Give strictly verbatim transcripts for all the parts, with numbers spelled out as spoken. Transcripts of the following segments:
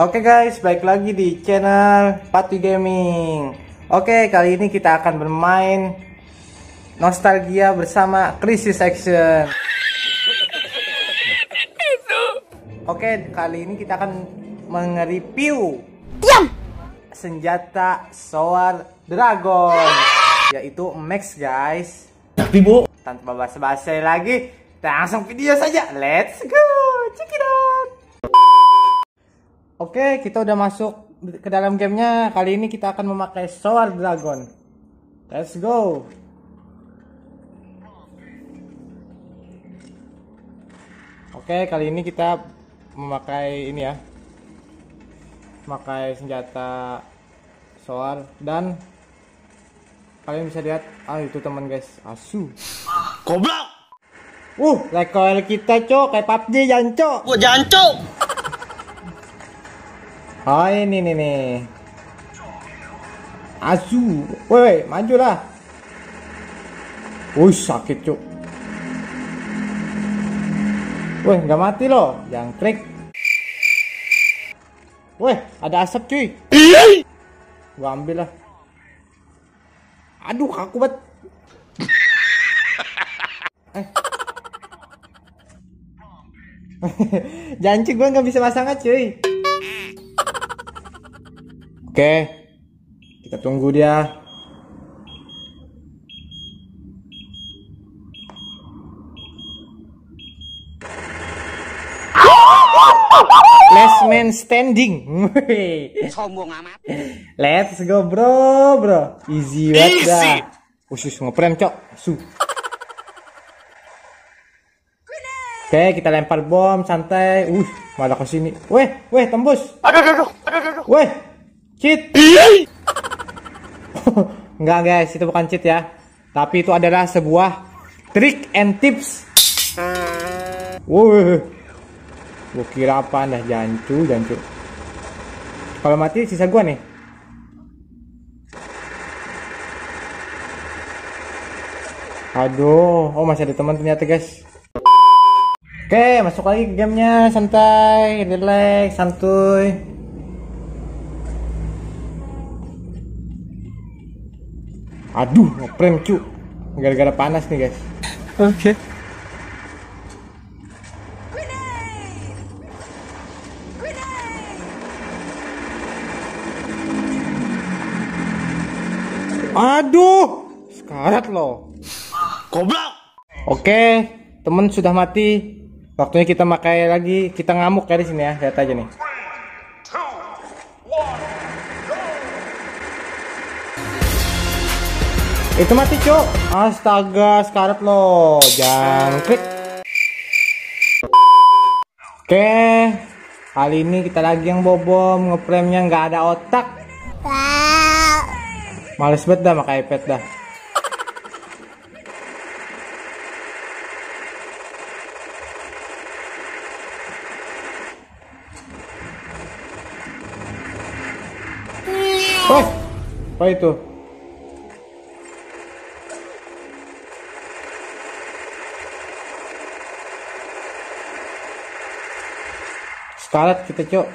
Oke guys, balik lagi di channel Patuy Gaming. Oke, kali ini kita akan bermain nostalgia bersama Crisis Action. Oke, kali ini kita akan menge-review senjata Sword Dragon, yaitu Max guys. Tapi bu, tanpa basa-basi lagi, langsung video saja. Let's go, check it out. Oke, kita udah masuk ke dalam gamenya. Kali ini kita akan memakai Sword Dragon. Let's go. Oke, kali ini kita memakai ini ya, memakai senjata Sword. Dan kalian bisa lihat, ah itu teman guys, asu goblok. Uh, recoil kita cok, kayak P U B G jancok. Gua jancok. Oh ini nih nih, asu, woi maju lah, woi sakit cuk, woi nggak mati loh, jangkrik, woi ada asap cuy, gua ambil lah, aduh kaku banget, eh, janji gua nggak bisa masang aja cuy. Oke, kita tunggu dia. Last man standing. Sombong amat. Let's go bro, bro. Easy banget dah. Usus ngeprem cok. Su. Oke, kita lempar bom santai. Uh, malah ke sini. Weh, weh tembus. Aduh, aduh, aduh. Weh. Cheat. Enggak guys, itu bukan cheat ya. Tapi itu adalah sebuah trick and tips. Wuh, gua kira apa dah, jancu, jancu. Kalau mati sisa gua nih. Aduh, oh masih ada teman ternyata guys. Oke, masuk lagi ke gamenya, santai, relax, santuy. Aduh, ngeprem cu, gara-gara panas nih guys. Oke. Okay. Aduh, sekarat loh. Goblok. Oke, okay, temen sudah mati. Waktunya kita pakai lagi, kita ngamuk dari sini ya, lihat aja nih. Itu mati cok, astaga sekarat lo, jangkrik. Oke, kali ini kita lagi yang bobom, ngepremnya nggak ada otak. Males banget dah pakai iPad dah. Oh, apa itu? Sekarat kita cok.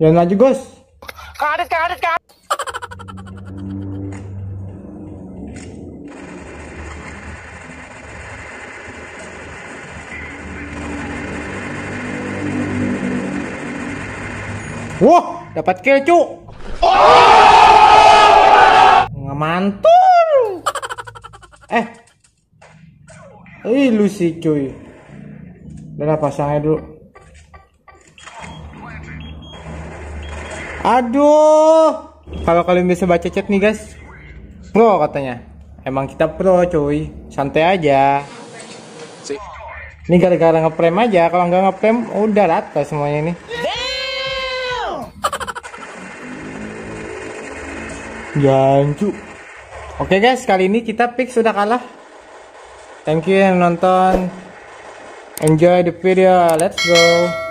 Jangan maju Gus. Karet karet karet. Wah, dapat kill cok. Nggak mantul. Eh, ih lu sih cuy. Udah pasangnya dulu. Aduh, kalau kalian bisa baca chat nih guys, pro katanya. Emang kita pro cuy, santai aja. Ini gara-gara ngeprem aja. Kalau nggak ngeprem, udah rata semuanya nih. Jancu. Oke guys, kali ini kita pick sudah kalah. Thank you yang nonton. Enjoy the video. Let's go.